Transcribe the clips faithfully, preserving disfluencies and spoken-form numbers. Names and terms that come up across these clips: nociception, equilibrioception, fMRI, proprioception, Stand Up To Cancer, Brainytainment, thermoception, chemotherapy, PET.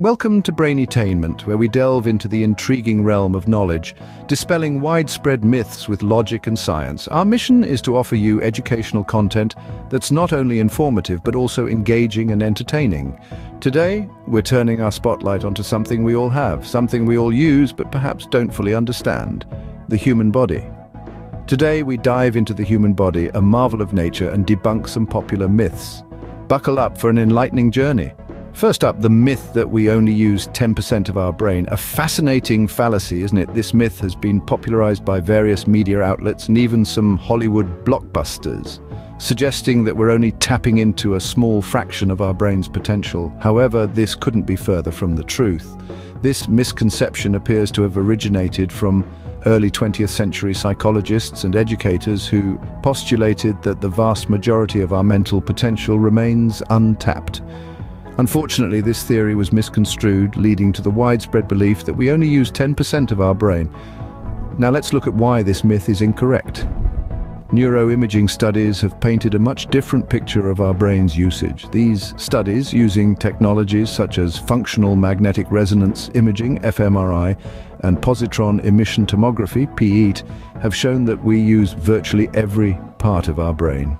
Welcome to Brainytainment, where we delve into the intriguing realm of knowledge, dispelling widespread myths with logic and science. Our mission is to offer you educational content that's not only informative but also engaging and entertaining. Today, we're turning our spotlight onto something we all have, something we all use but perhaps don't fully understand: the human body. Today, we dive into the human body, a marvel of nature, and debunk some popular myths. Buckle up for an enlightening journey. First up, the myth that we only use ten percent of our brain. A fascinating fallacy, isn't it? This myth has been popularized by various media outlets and even some Hollywood blockbusters, suggesting that we're only tapping into a small fraction of our brain's potential. However, this couldn't be further from the truth. This misconception appears to have originated from early twentieth century psychologists and educators who postulated that the vast majority of our mental potential remains untapped. Unfortunately, this theory was misconstrued, leading to the widespread belief that we only use ten percent of our brain. Now let's look at why this myth is incorrect. Neuroimaging studies have painted a much different picture of our brain's usage. These studies, using technologies such as functional magnetic resonance imaging, f M R I, and positron emission tomography, P E T, have shown that we use virtually every part of our brain.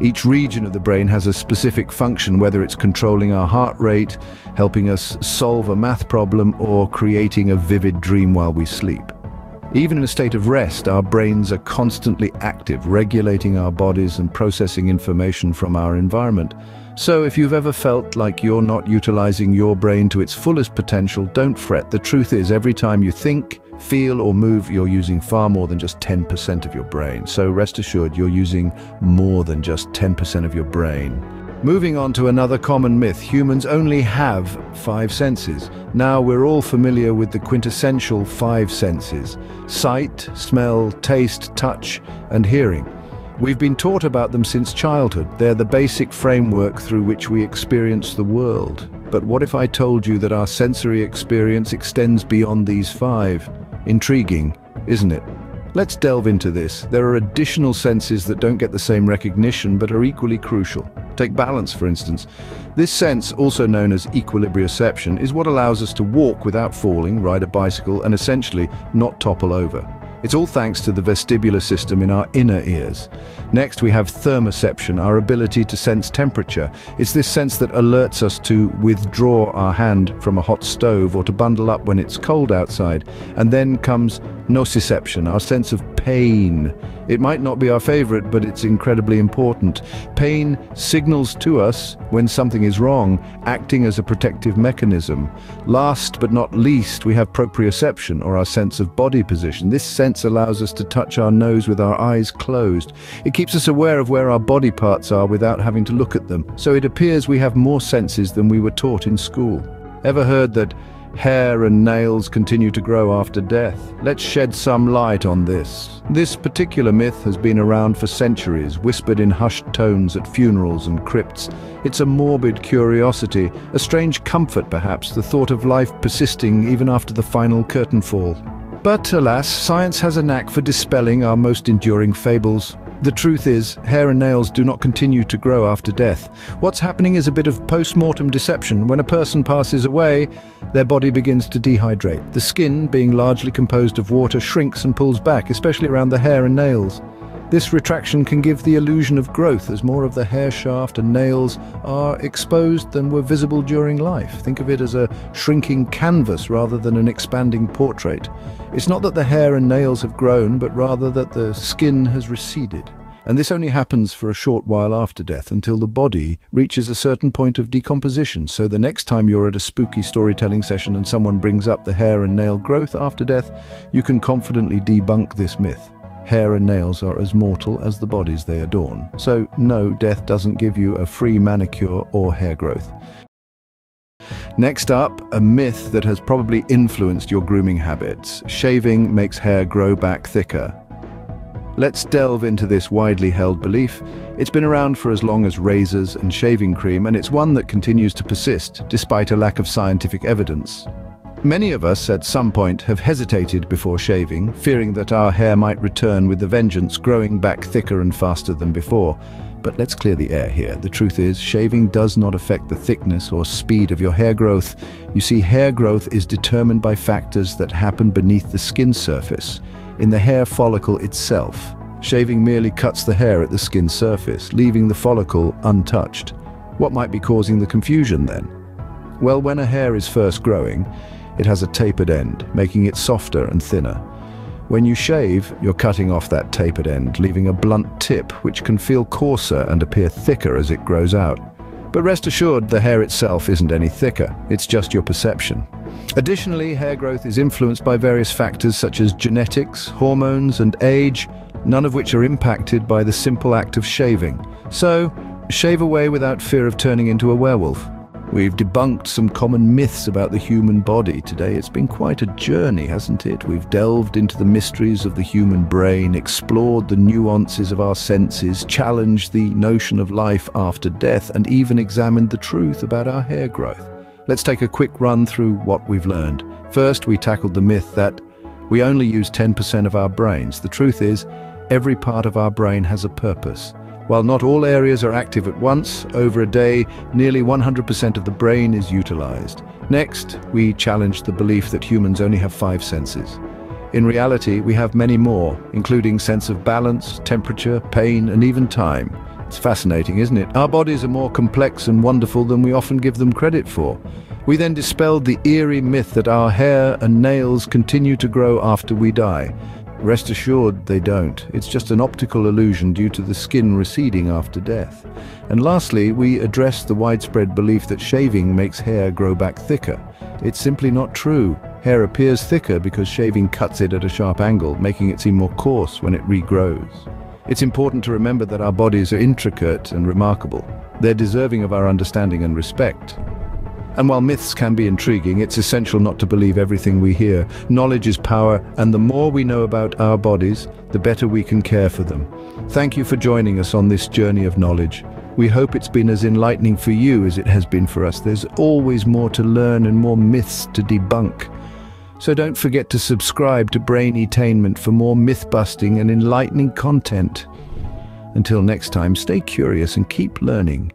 Each region of the brain has a specific function, whether it's controlling our heart rate, helping us solve a math problem, or creating a vivid dream while we sleep. Even in a state of rest, our brains are constantly active, regulating our bodies and processing information from our environment. So if you've ever felt like you're not utilizing your brain to its fullest potential, don't fret. The truth is, every time you think, feel or move, you're using far more than just ten percent of your brain. So rest assured, you're using more than just ten percent of your brain. Moving on to another common myth: humans only have five senses. Now, we're all familiar with the quintessential five senses: sight, smell, taste, touch, and hearing. We've been taught about them since childhood. They're the basic framework through which we experience the world. But what if I told you that our sensory experience extends beyond these five? Intriguing, isn't it? Let's delve into this. There are additional senses that don't get the same recognition but are equally crucial. Take balance, for instance. This sense, also known as equilibrioception, is what allows us to walk without falling, ride a bicycle, and essentially not topple over. It's all thanks to the vestibular system in our inner ears. Next, we have thermoception, our ability to sense temperature. It's this sense that alerts us to withdraw our hand from a hot stove or to bundle up when it's cold outside. And then comes nociception, our sense of pain. It might not be our favorite, but it's incredibly important. Pain signals to us when something is wrong, acting as a protective mechanism. Last but not least, we have proprioception, or our sense of body position. This sense allows us to touch our nose with our eyes closed. It keeps us aware of where our body parts are without having to look at them. So it appears we have more senses than we were taught in school. Ever heard that hair and nails continue to grow after death? Let's shed some light on this. This particular myth has been around for centuries, whispered in hushed tones at funerals and crypts. It's a morbid curiosity, a strange comfort perhaps, the thought of life persisting even after the final curtain fall. But alas, science has a knack for dispelling our most enduring fables. The truth is, hair and nails do not continue to grow after death. What's happening is a bit of post-mortem deception. When a person passes away, their body begins to dehydrate. The skin, being largely composed of water, shrinks and pulls back, especially around the hair and nails. This retraction can give the illusion of growth, as more of the hair shaft and nails are exposed than were visible during life. Think of it as a shrinking canvas rather than an expanding portrait. It's not that the hair and nails have grown, but rather that the skin has receded. And this only happens for a short while after death, until the body reaches a certain point of decomposition. So the next time you're at a spooky storytelling session and someone brings up the hair and nail growth after death, you can confidently debunk this myth. Hair and nails are as mortal as the bodies they adorn. So no, death doesn't give you a free manicure or hair growth. Next up, a myth that has probably influenced your grooming habits: shaving makes hair grow back thicker. Let's delve into this widely held belief. It's been around for as long as razors and shaving cream, and it's one that continues to persist despite a lack of scientific evidence. Many of us at some point have hesitated before shaving, fearing that our hair might return with a vengeance, growing back thicker and faster than before. But let's clear the air here. The truth is, shaving does not affect the thickness or speed of your hair growth. You see, hair growth is determined by factors that happen beneath the skin surface, in the hair follicle itself. Shaving merely cuts the hair at the skin surface, leaving the follicle untouched. What might be causing the confusion then? Well, when a hair is first growing, it has a tapered end, making it softer and thinner. When you shave, you're cutting off that tapered end, leaving a blunt tip which can feel coarser and appear thicker as it grows out. But rest assured, the hair itself isn't any thicker, it's just your perception. Additionally, hair growth is influenced by various factors such as genetics, hormones, and age, none of which are impacted by the simple act of shaving. So, shave away without fear of turning into a werewolf. We've debunked some common myths about the human body today. It's been quite a journey, hasn't it? We've delved into the mysteries of the human brain, explored the nuances of our senses, challenged the notion of life after death, and even examined the truth about our hair growth. Let's take a quick run through what we've learned. First, we tackled the myth that we only use ten percent of our brains. The truth is, every part of our brain has a purpose. While not all areas are active at once, over a day, nearly one hundred percent of the brain is utilized. Next, we challenged the belief that humans only have five senses. In reality, we have many more, including sense of balance, temperature, pain, and even time. It's fascinating, isn't it? Our bodies are more complex and wonderful than we often give them credit for. We then dispelled the eerie myth that our hair and nails continue to grow after we die. Rest assured, they don't. It's just an optical illusion due to the skin receding after death. And lastly, we addressed the widespread belief that shaving makes hair grow back thicker. It's simply not true. Hair appears thicker because shaving cuts it at a sharp angle, making it seem more coarse when it regrows. It's important to remember that our bodies are intricate and remarkable. They're deserving of our understanding and respect. And while myths can be intriguing, it's essential not to believe everything we hear. Knowledge is power, and the more we know about our bodies, the better we can care for them. Thank you for joining us on this journey of knowledge. We hope it's been as enlightening for you as it has been for us. There's always more to learn and more myths to debunk. So don't forget to subscribe to Brainytainment for more myth-busting and enlightening content. Until next time, stay curious and keep learning.